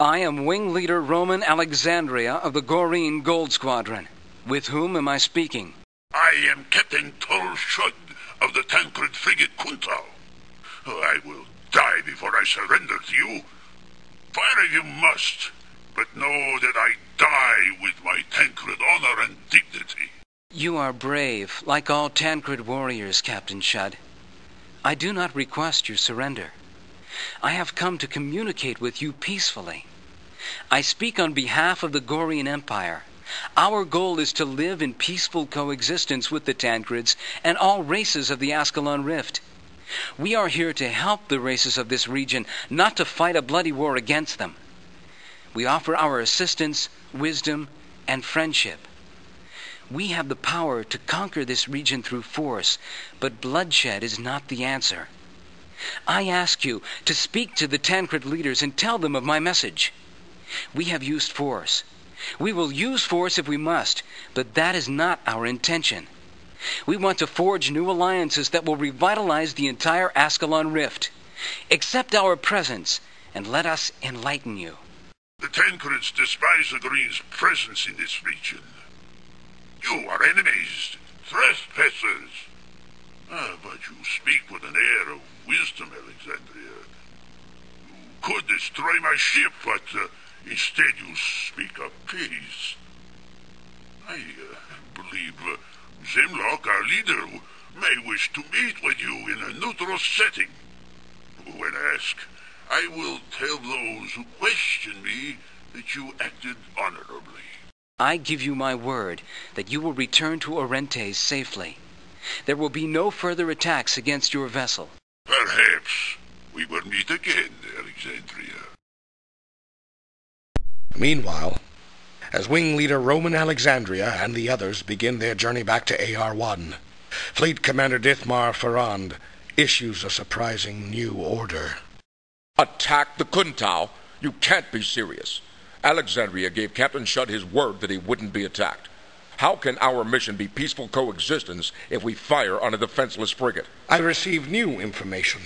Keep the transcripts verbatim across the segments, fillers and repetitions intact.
I am Wing Leader Roman Alexandria of the Gorene Gold Squadron. With whom am I speaking? I am Captain Tol Shudd of the Tancred frigate Kuntow. Oh, I will die before I surrender to you. Fire if you must, but know that I die with my Tancred honor and dignity. You are brave, like all Tancred warriors, Captain Shudd. I do not request your surrender. I have come to communicate with you peacefully. I speak on behalf of the Goryan Empire. Our goal is to live in peaceful coexistence with the Tancrids and all races of the Ascalon Rift. We are here to help the races of this region, not to fight a bloody war against them. We offer our assistance, wisdom, and friendship. We have the power to conquer this region through force, but bloodshed is not the answer. I ask you to speak to the Tancred leaders and tell them of my message. We have used force. We will use force if we must, but that is not our intention. We want to forge new alliances that will revitalize the entire Ascalon Rift. Accept our presence and let us enlighten you. The Tancrids despise the Gorene's presence in this region. You are enemies, trespassers. Ah, but you speak with an air of wisdom, Alexandria. You could destroy my ship, but uh, instead you speak of peace. I uh, believe uh, Zemlock, our leader, may wish to meet with you in a neutral setting. When asked, I will tell those who question me that you acted honorably. I give you my word that you will return to Orentes safely. There will be no further attacks against your vessel. Perhaps we will meet again, Alexandria. Meanwhile, as Wing Leader Roman Alexandria and the others begin their journey back to A R one, Fleet Commander Dithmar Ferrand issues a surprising new order. Attack the Kuntow? You can't be serious. Alexandria gave Captain Shudd his word that he wouldn't be attacked. How can our mission be peaceful coexistence if we fire on a defenseless frigate? I received new information.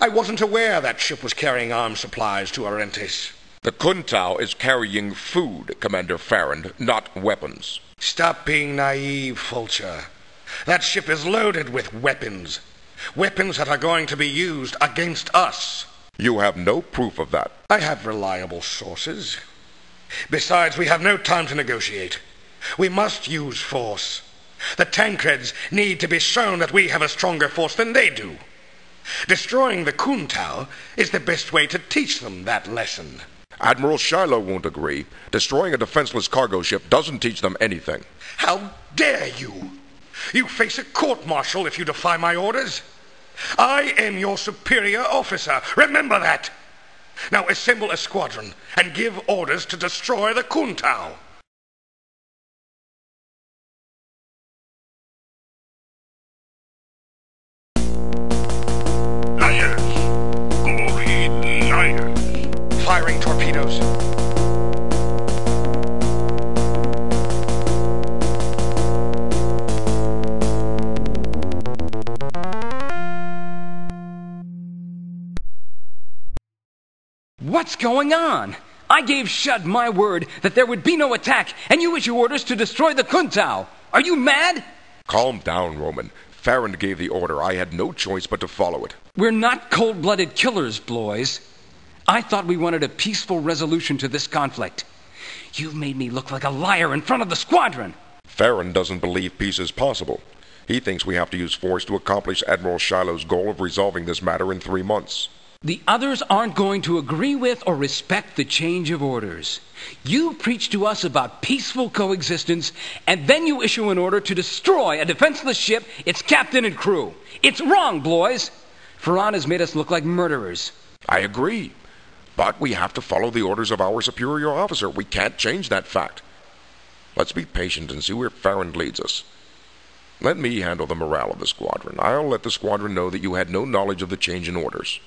I wasn't aware that ship was carrying arms supplies to Orentes. The Kuntow is carrying food, Commander Ferrand, not weapons. Stop being naive, Fulcher. That ship is loaded with weapons. Weapons that are going to be used against us. You have no proof of that. I have reliable sources. Besides, we have no time to negotiate. We must use force. The Tancreds need to be shown that we have a stronger force than they do. Destroying the Kuntow is the best way to teach them that lesson. Admiral Shiloh won't agree. Destroying a defenseless cargo ship doesn't teach them anything. How dare you! You face a court-martial if you defy my orders. I am your superior officer. Remember that. Now assemble a squadron and give orders to destroy the Kuntow. Firing torpedoes. What's going on? I gave Shudd my word that there would be no attack, and you issue orders to destroy the Kuntow. Are you mad? Calm down, Roman. Ferrand gave the order. I had no choice but to follow it. We're not cold-blooded killers, Blois. I thought we wanted a peaceful resolution to this conflict. You've made me look like a liar in front of the squadron. Ferrand doesn't believe peace is possible. He thinks we have to use force to accomplish Admiral Shiloh's goal of resolving this matter in three months. The others aren't going to agree with or respect the change of orders. You preach to us about peaceful coexistence, and then you issue an order to destroy a defenseless ship, its captain and crew. It's wrong, Blois. Ferrand has made us look like murderers. I agree. But we have to follow the orders of our superior officer. We can't change that fact. Let's be patient and see where Ferrand leads us. Let me handle the morale of the squadron. I'll let the squadron know that you had no knowledge of the change in orders.